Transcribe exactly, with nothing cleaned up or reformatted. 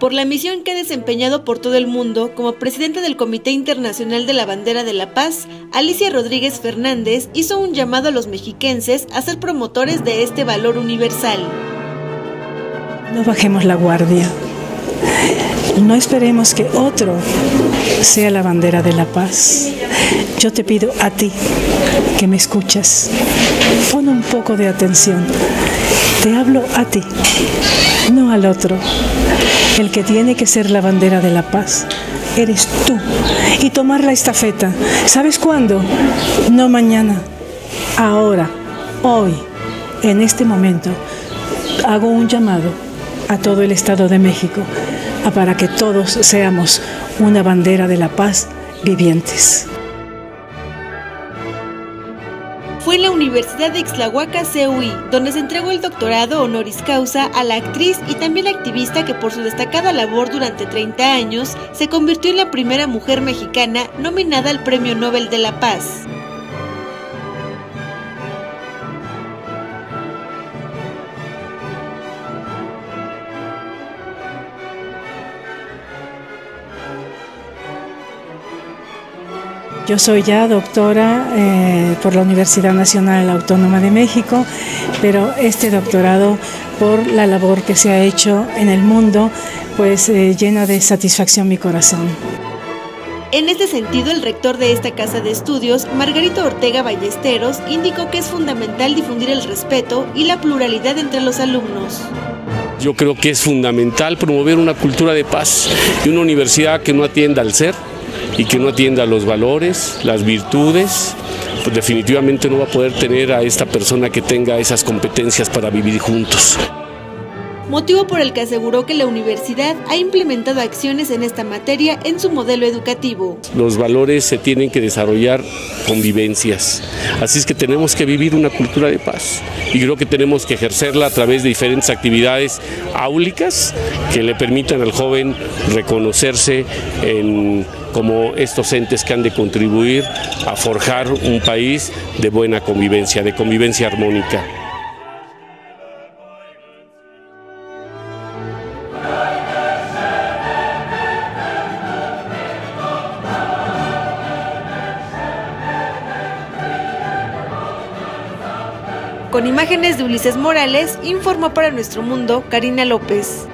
por la misión que ha desempeñado por todo el mundo como presidenta del Comité Internacional de la Bandera de la Paz, Alicia Rodríguez Fernández hizo un llamado a los mexiquenses a ser promotores de este valor universal. No bajemos la guardia. No esperemos que otro sea la bandera de la paz. Yo te pido a ti que me escuchas. Pon un poco de atención. Te hablo a ti, no al otro. El que tiene que ser la bandera de la paz eres tú. Y tomar la estafeta. ¿Sabes cuándo? No mañana. Ahora, hoy, en este momento, hago un llamado a todo el Estado de México para que todos seamos una bandera de la paz vivientes. Fue en la Universidad de Ixtlahuaca C U I, donde se entregó el doctorado honoris causa a la actriz y también activista que por su destacada labor durante treinta años se convirtió en la primera mujer mexicana nominada al Premio Nobel de la Paz. Yo soy ya doctora eh, por la Universidad Nacional Autónoma de México, pero este doctorado, por la labor que se ha hecho en el mundo, pues eh, llena de satisfacción mi corazón. En este sentido, el rector de esta casa de estudios, Margarito Ortega Ballesteros, indicó que es fundamental difundir el respeto y la pluralidad entre los alumnos. Yo creo que es fundamental promover una cultura de paz y una universidad que no atienda al ser, y que no atienda los valores, las virtudes, pues definitivamente no va a poder tener a esta persona que tenga esas competencias para vivir juntos. Motivo por el que aseguró que la universidad ha implementado acciones en esta materia en su modelo educativo. Los valores se tienen que desarrollar con vivencias, así es que tenemos que vivir una cultura de paz y creo que tenemos que ejercerla a través de diferentes actividades áulicas que le permitan al joven reconocerse en, como estos entes que han de contribuir a forjar un país de buena convivencia, de convivencia armónica. Con imágenes de Ulises Morales, informó para Nuestro Mundo, Karina López.